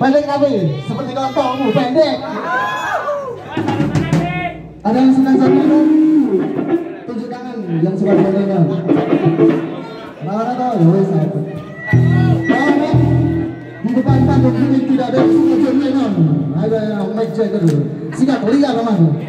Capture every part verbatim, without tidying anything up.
Pendek tapi seperti lontongmu pendek. Ada yang senang sambil tunjuk tangan yang suka pendeknya. Mana tahu ya wes saya. Di depan panggung ini tidak ada sujud menon. Ada yang make check dulu. Sikat lihat teman.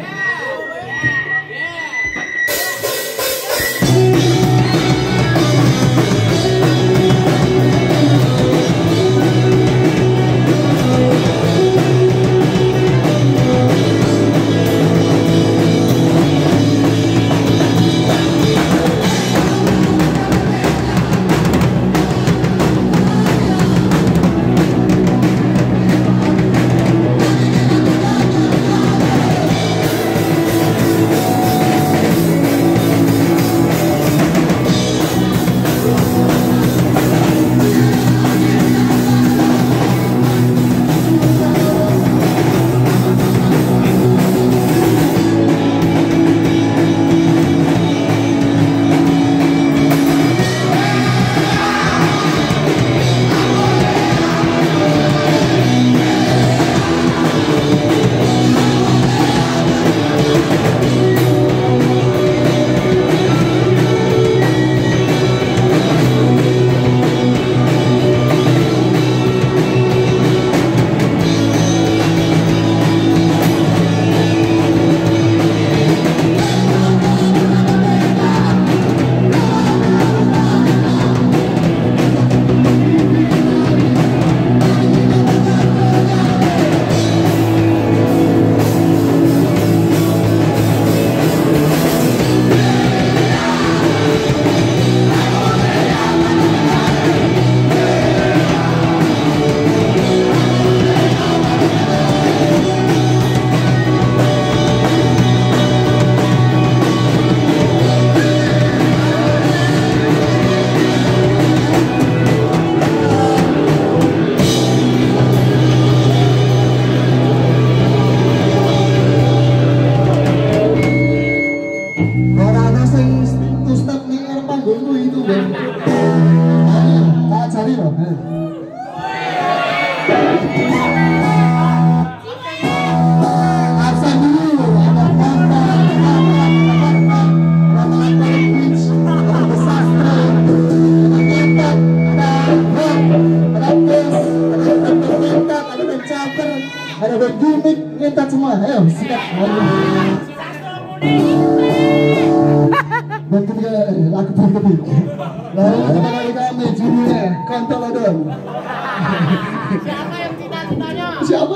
Siapa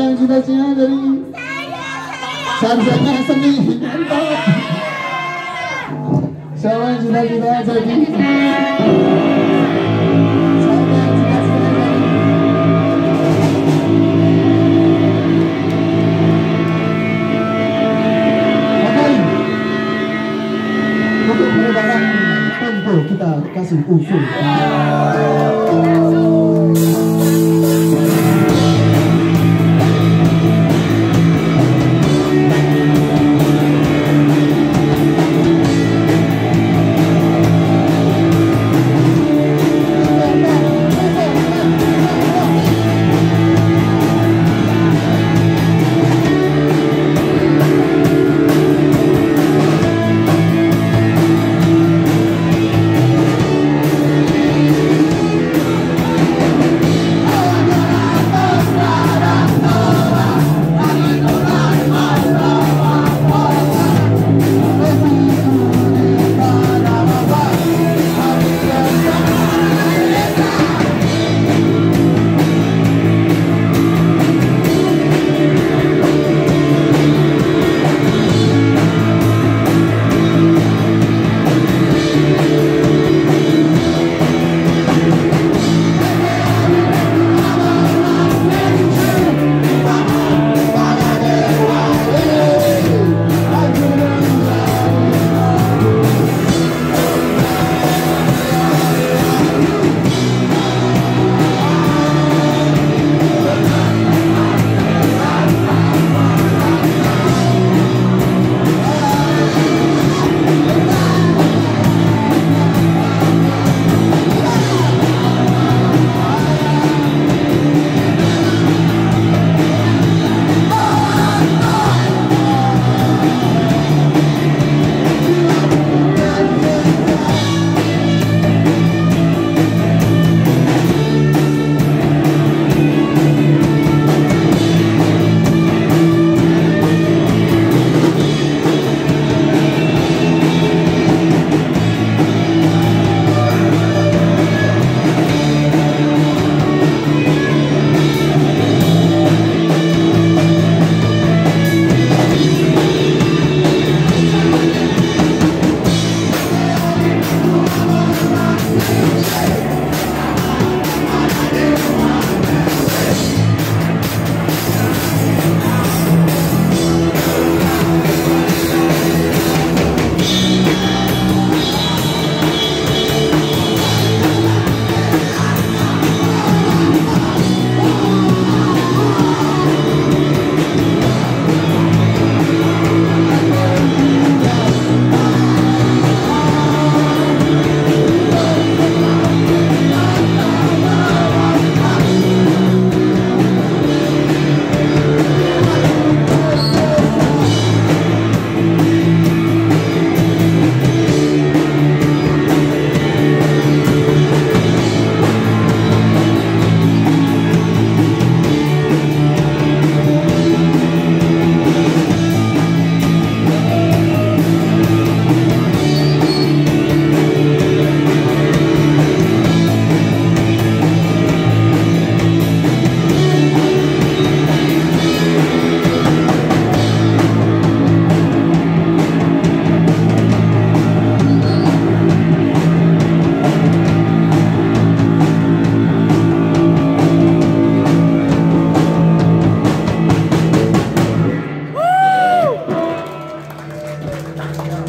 yang cita-cita dari sarjana seni? Siapa yang cita-cita jadi? Untuk perubahan tempo kita kasih usul.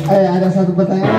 Eh, ada satu pertanyaan.